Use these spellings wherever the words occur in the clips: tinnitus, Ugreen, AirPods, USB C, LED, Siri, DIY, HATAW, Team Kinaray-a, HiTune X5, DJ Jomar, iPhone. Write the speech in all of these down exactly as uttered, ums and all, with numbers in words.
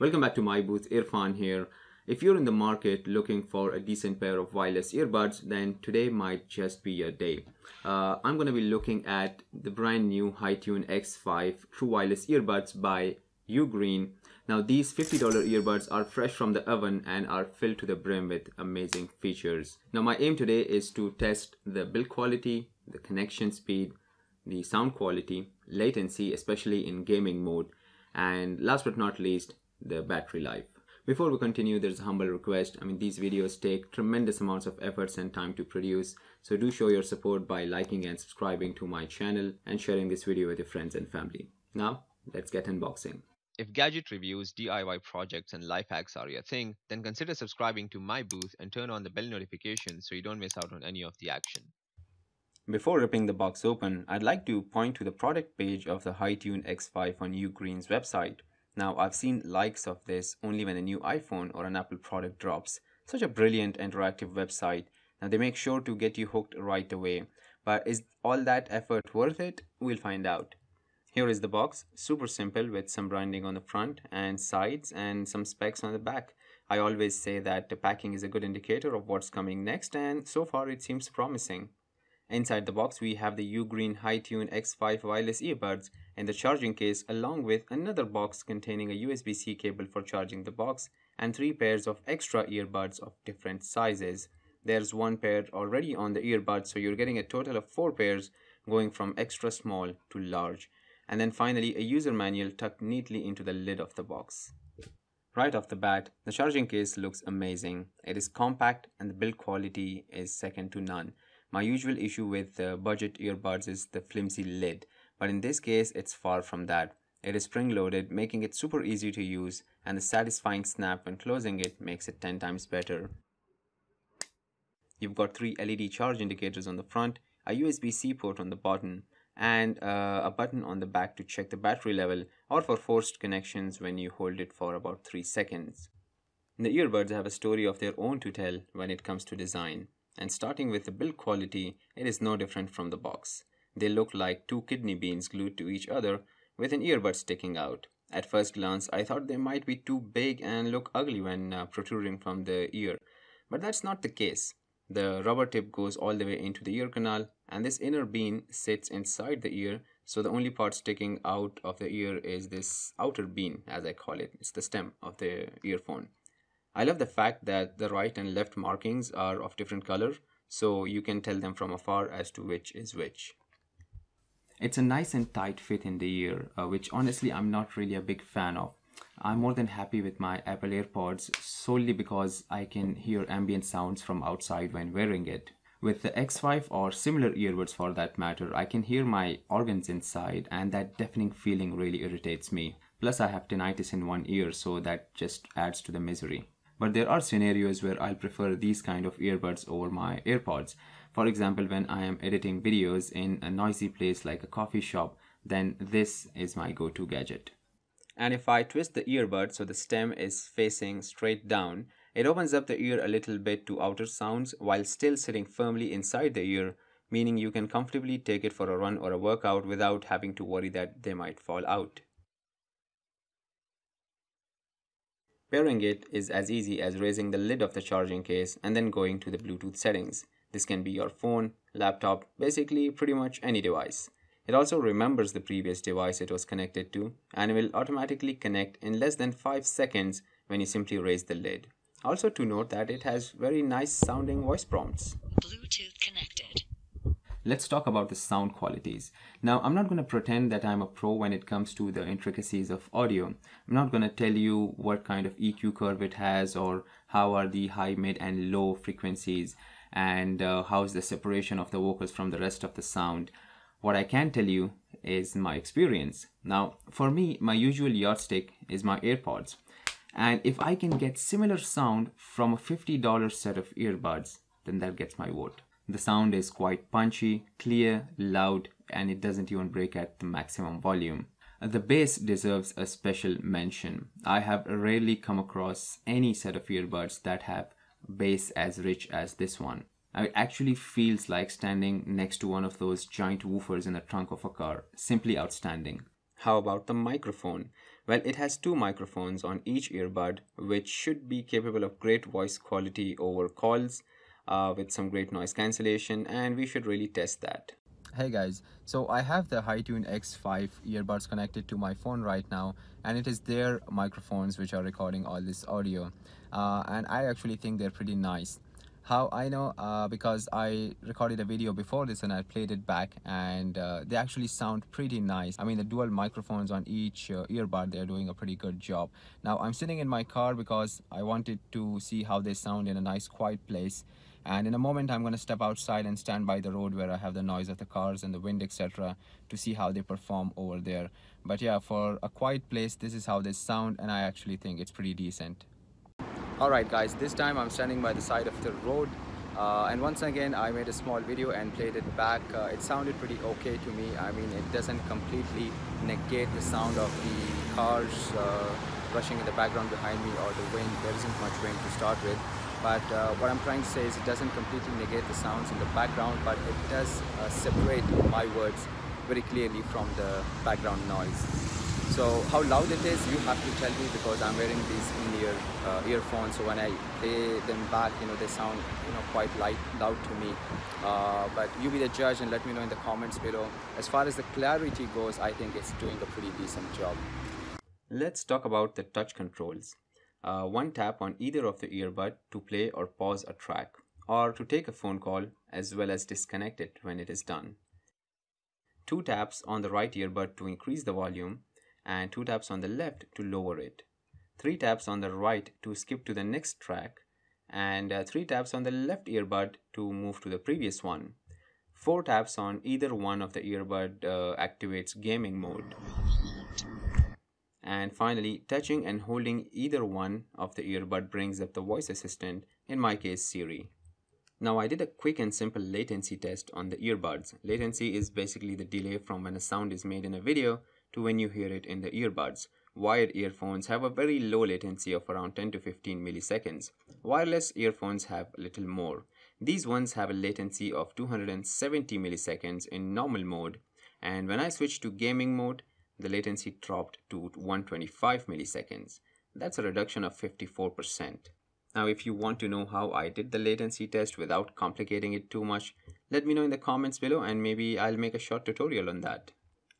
Welcome back to my booth, Irfan here. If you're in the market looking for a decent pair of wireless earbuds, then today might just be your day. Uh, I'm going to be looking at the brand new HiTune X five True Wireless Earbuds by Ugreen. Now these fifty dollar earbuds are fresh from the oven and are filled to the brim with amazing features. Now my aim today is to test the build quality, the connection speed, the sound quality, latency, especially in gaming mode, and last but not least, the battery life. Before we continue, there's a humble request. I mean, these videos take tremendous amounts of efforts and time to produce, so do show your support by liking and subscribing to my channel and sharing this video with your friends and family. Now, let's get unboxing. If gadget reviews, D I Y projects, and life hacks are your thing, then consider subscribing to my booth and turn on the bell notification so you don't miss out on any of the action. Before ripping the box open, I'd like to point to the product page of the HiTune X five on Ugreen's website. Now, I've seen likes of this only when a new iPhone or an Apple product drops. Such a brilliant interactive website. Now, they make sure to get you hooked right away. But is all that effort worth it? We'll find out. Here is the box, super simple with some branding on the front and sides and some specs on the back. I always say that the packing is a good indicator of what's coming next, and so far it seems promising. Inside the box, we have the Ugreen HiTune X five wireless earbuds and the charging case, along with another box containing a U S B C cable for charging the box and three pairs of extra earbuds of different sizes. There's one pair already on the earbud, so you're getting a total of four pairs going from extra small to large. And then finally, a user manual tucked neatly into the lid of the box. Right off the bat, the charging case looks amazing. It is compact and the build quality is second to none. My usual issue with uh, budget earbuds is the flimsy lid, but in this case, it's far from that. It is spring-loaded, making it super easy to use, and the satisfying snap when closing it makes it ten times better. You've got three L E D charge indicators on the front, a U S B C port on the bottom, and uh, a button on the back to check the battery level or for forced connections when you hold it for about three seconds. The earbuds have a story of their own to tell when it comes to design. And starting with the build quality, it is no different from the box. They look like two kidney beans glued to each other with an earbud sticking out. At first glance, I thought they might be too big and look ugly when uh, protruding from the ear. But that's not the case. The rubber tip goes all the way into the ear canal, and this inner bean sits inside the ear, so the only part sticking out of the ear is this outer bean, as I call it. It's the stem of the earphone. I love the fact that the right and left markings are of different color, so you can tell them from afar as to which is which. It's a nice and tight fit in the ear, uh, which honestly I'm not really a big fan of. I'm more than happy with my Apple AirPods solely because I can hear ambient sounds from outside when wearing it. With the X five or similar earbuds for that matter, I can hear my organs inside, and that deafening feeling really irritates me. Plus I have tinnitus in one ear, so that just adds to the misery. But there are scenarios where I'll prefer these kind of earbuds over my AirPods. For example, when I am editing videos in a noisy place like a coffee shop, then this is my go-to gadget. And if I twist the earbud so the stem is facing straight down, it opens up the ear a little bit to outer sounds while still sitting firmly inside the ear, meaning you can comfortably take it for a run or a workout without having to worry that they might fall out. Pairing it is as easy as raising the lid of the charging case and then going to the Bluetooth settings. This can be your phone, laptop, basically pretty much any device. It also remembers the previous device it was connected to and will automatically connect in less than five seconds when you simply raise the lid. Also to note that it has very nice sounding voice prompts. Bluetooth connected. Let's talk about the sound qualities. Now, I'm not going to pretend that I'm a pro when it comes to the intricacies of audio. I'm not going to tell you what kind of E Q curve it has or how are the high, mid and low frequencies and uh, how is the separation of the vocals from the rest of the sound. What I can tell you is my experience. Now, for me, my usual yardstick is my AirPods. And if I can get similar sound from a fifty dollar set of earbuds, then that gets my vote. The sound is quite punchy, clear, loud, and it doesn't even break at the maximum volume. The bass deserves a special mention. I have rarely come across any set of earbuds that have bass as rich as this one. It actually feels like standing next to one of those giant woofers in the trunk of a car. Simply outstanding. How about the microphone? Well, it has two microphones on each earbud, which should be capable of great voice quality over calls uh, with some great noise cancellation, and we should really test that. Hey guys, so I have the HiTune X five earbuds connected to my phone right now, and it is their microphones which are recording all this audio, uh, and I actually think they're pretty nice. How I know, uh, because I recorded a video before this and I played it back, and uh, they actually sound pretty nice. I mean, the dual microphones on each uh, earbud, they're doing a pretty good job. Now I'm sitting in my car because I wanted to see how they sound in a nice quiet place. And in a moment, I'm going to step outside and stand by the road where I have the noise of the cars and the wind, et cetera, to see how they perform over there. But yeah, for a quiet place, this is how they sound, and I actually think it's pretty decent. Alright guys, this time I'm standing by the side of the road, uh, and once again I made a small video and played it back. Uh, it sounded pretty okay to me. I mean, it doesn't completely negate the sound of the cars uh, rushing in the background behind me or the wind. There isn't much wind to start with. But uh, what I'm trying to say is it doesn't completely negate the sounds in the background, but it does uh, separate my words very clearly from the background noise. So how loud it is, you have to tell me, because I'm wearing these in-ear uh, earphones. So when I play them back, you know, they sound, you know, quite light, loud to me. Uh, but you be the judge and let me know in the comments below. As far as the clarity goes, I think it's doing a pretty decent job. Let's talk about the touch controls. Uh, one tap on either of the earbud to play or pause a track, or to take a phone call, as well as disconnect it when it is done. Two taps on the right earbud to increase the volume, and two taps on the left to lower it. Three taps on the right to skip to the next track, and uh, three taps on the left earbud to move to the previous one. Four taps on either one of the earbud uh, activates gaming mode. And finally, touching and holding either one of the earbud brings up the voice assistant, in my case Siri. Now I did a quick and simple latency test on the earbuds. Latency is basically the delay from when a sound is made in a video to when you hear it in the earbuds. Wired earphones have a very low latency of around ten to fifteen milliseconds. Wireless earphones have a little more. These ones have a latency of two hundred seventy milliseconds in normal mode, and when I switch to gaming mode, the latency dropped to one hundred twenty-five milliseconds. That's a reduction of fifty-four percent. Now, if you want to know how I did the latency test without complicating it too much, let me know in the comments below, and maybe I'll make a short tutorial on that.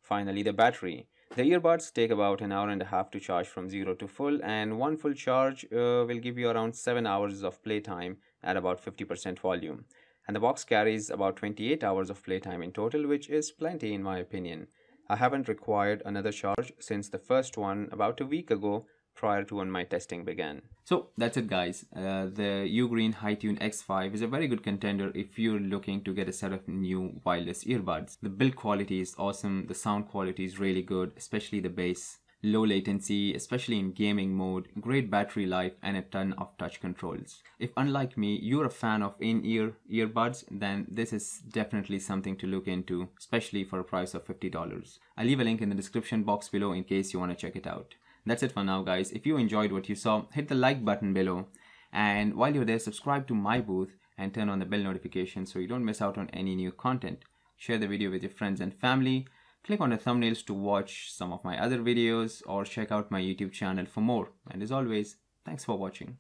Finally, the battery. The earbuds take about an hour and a half to charge from zero to full, and one full charge uh, will give you around seven hours of playtime at about fifty percent volume. And the box carries about twenty-eight hours of playtime in total, which is plenty in my opinion. I haven't required another charge since the first one about a week ago, prior to when my testing began. So that's it guys, uh, the Ugreen HiTune X five is a very good contender if you're looking to get a set of new wireless earbuds. The build quality is awesome, the sound quality is really good, especially the bass, low latency, especially in gaming mode, great battery life, and a ton of touch controls. If unlike me, you're a fan of in-ear earbuds, then this is definitely something to look into, especially for a price of fifty dollars. I'll leave a link in the description box below in case you want to check it out. That's it for now guys. If you enjoyed what you saw, hit the like button below, and while you're there, subscribe to my booth and turn on the bell notification so you don't miss out on any new content. Share the video with your friends and family. Click on the thumbnails to watch some of my other videos, or check out my YouTube channel for more. And as always, thanks for watching.